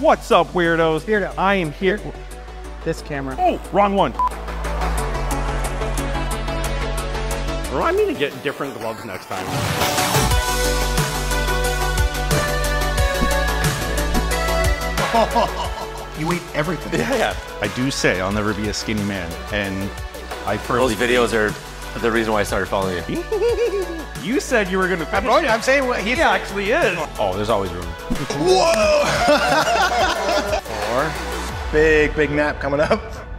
What's up, weirdos? Weirdo. I am here. This camera. Oh, wrong one. Remind me to get different gloves next time. You eat everything. Yeah. I do say I'll never be a skinny man, and I firmly— those videos are the reason why I started following you. You said you were going to finish. I'm saying what he actually is. Oh, there's always room. Whoa! Big nap coming up.